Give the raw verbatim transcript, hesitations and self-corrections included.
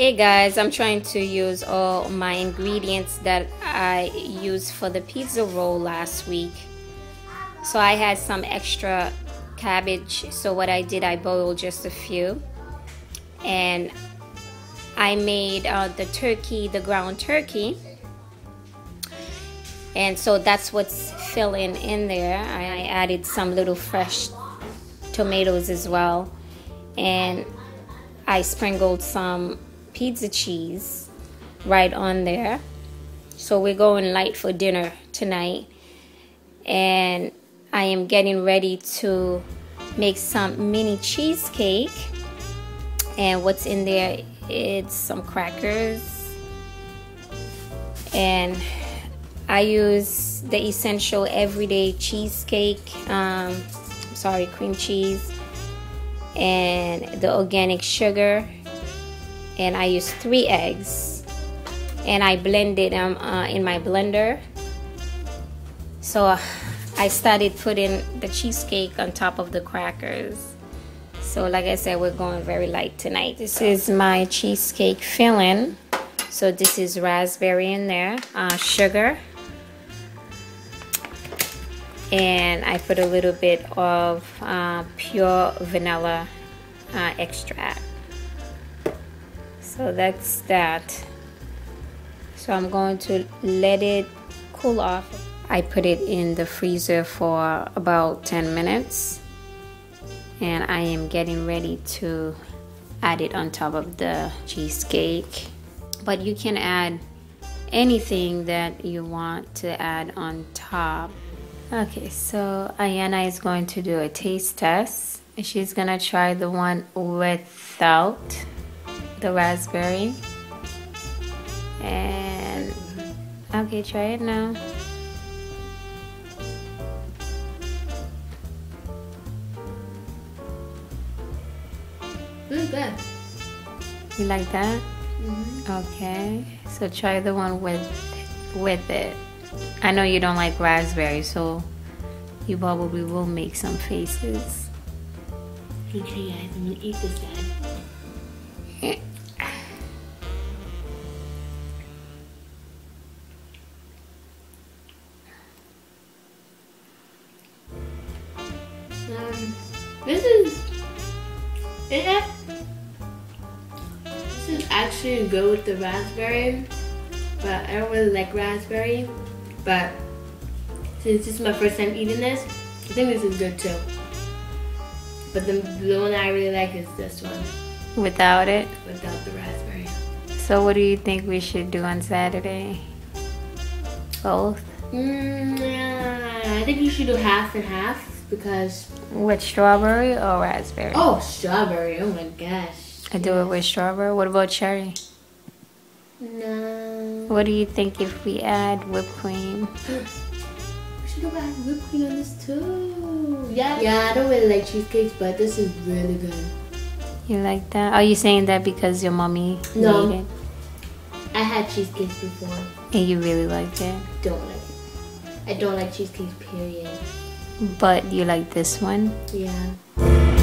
Hey guys, I'm trying to use all my ingredients that I used for the pizza roll last week. So I had some extra cabbage, so what I did, I boiled just a few, and I made uh, the turkey, the ground turkey, and so that's what's filling in there. I added some little fresh tomatoes as well, and I sprinkled some pizza cheese right on there. So we're going light for dinner tonight, and I am getting ready to make some mini cheesecake. And what's in there, it's some crackers, and I use the essential everyday cheesecake, um, sorry cream cheese, and the organic sugar, and I use three eggs, and I blended them uh, in my blender. So uh, I started putting the cheesecake on top of the crackers. So like I said, we're going very light tonight. This is my cheesecake filling. So this is raspberry in there, uh, sugar, and I put a little bit of uh, pure vanilla uh, extract. So that's that. So I'm going to let it cool off. I put it in the freezer for about ten minutes, and I am getting ready to add it on top of the cheesecake. But you can add anything that you want to add on top. Okay, so Ayanna is going to do a taste test. She's gonna try the one without the raspberry. And okay, try it now. This is good. You like that? Mm-hmm. Okay, so try the one with with it. I know you don't like raspberry, so you probably will make some faces. Okay guys, I'm gonna eat this guy. um, this is it. Yeah, this is actually good with the raspberry, but I don't really like raspberry. But since this is my first time eating this, I think this is good too. But the, the one I really like is this one. Without it? Without the raspberry. So what do you think we should do on Saturday? Both? Mm, yeah, I think you should do half and half, because... With strawberry or raspberry? Oh, strawberry. Oh my gosh. I do it with strawberry. What about cherry? No. What do you think if we add whipped cream? We should have added whipped cream on this too. Yeah. Yeah, I don't really like cheesecakes, but this is really good. You like that? Are you saying that because your mommy no. made it? I had cheesecakes before. And you really liked it? Don't like it. I don't like cheesecakes, period. But you like this one? Yeah.